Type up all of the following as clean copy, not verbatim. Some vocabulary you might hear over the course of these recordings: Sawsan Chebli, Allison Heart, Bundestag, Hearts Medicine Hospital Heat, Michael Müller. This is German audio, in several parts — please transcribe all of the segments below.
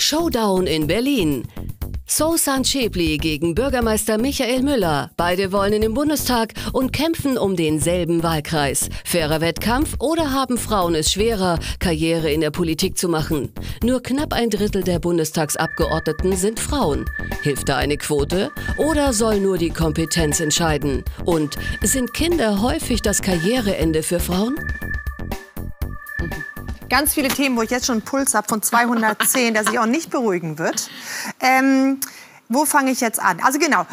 Showdown in Berlin. Sawsan Chebli gegen Bürgermeister Michael Müller. Beide wollen in den Bundestag und kämpfen um denselben Wahlkreis. Fairer Wettkampf oder haben Frauen es schwerer, Karriere in der Politik zu machen? Nur knapp ein Drittel der Bundestagsabgeordneten sind Frauen. Hilft da eine Quote oder soll nur die Kompetenz entscheiden? Und sind Kinder häufig das Karriereende für Frauen? Ganz viele Themen, wo ich jetzt schon einen Puls habe von 210, der sich auch nicht beruhigen wird. Wo fange ich jetzt an? Also genau,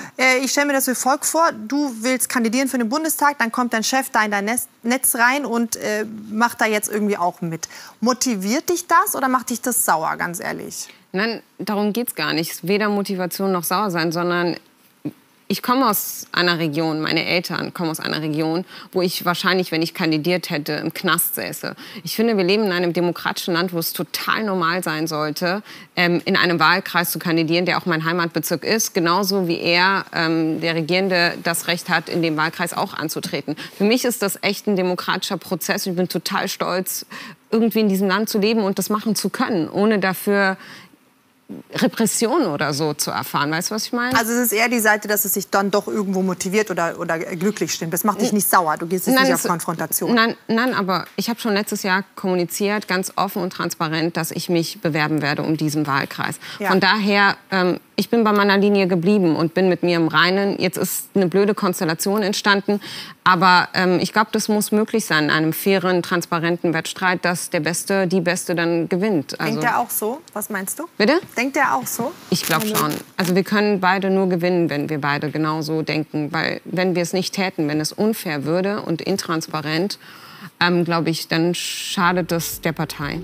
ich stelle mir das wie folgt vor. Du willst kandidieren für den Bundestag, dann kommt dein Chef da in dein Netz rein und macht da jetzt irgendwie auch mit. Motiviert dich das oder macht dich das sauer, ganz ehrlich? Nein, darum geht es gar nicht. Weder Motivation noch sauer sein, sondern ich komme aus einer Region, meine Eltern kommen aus einer Region, wo ich wahrscheinlich, wenn ich kandidiert hätte, im Knast säße. Ich finde, wir leben in einem demokratischen Land, wo es total normal sein sollte, in einem Wahlkreis zu kandidieren, der auch mein Heimatbezirk ist, genauso wie er, der Regierende, das Recht hat, in dem Wahlkreis auch anzutreten. Für mich ist das echt ein demokratischer Prozess. Ich bin total stolz, irgendwie in diesem Land zu leben und das machen zu können, ohne dafür Repression oder so zu erfahren. Weißt du, was ich meine? Also es ist eher die Seite, dass es sich dann doch irgendwo motiviert oder glücklich stimmt. Das macht dich nicht sauer, du gehst nicht auf Konfrontation. Nein, aber ich habe schon letztes Jahr kommuniziert, ganz offen und transparent, dass ich mich bewerben werde um diesen Wahlkreis. Ja. Von daher, ich bin bei meiner Linie geblieben und bin mit mir im Reinen. Jetzt ist eine blöde Konstellation entstanden, aber ich glaube, das muss möglich sein in einem fairen, transparenten Wettstreit, dass der Beste, die Beste dann gewinnt. Also, denkt der auch so? Was meinst du? Bitte? Denkt der auch so? Ich glaube schon. Also wir können beide nur gewinnen, wenn wir beide genau so denken. Weil wenn wir es nicht täten, wenn es unfair würde und intransparent, glaube ich, dann schadet das der Partei.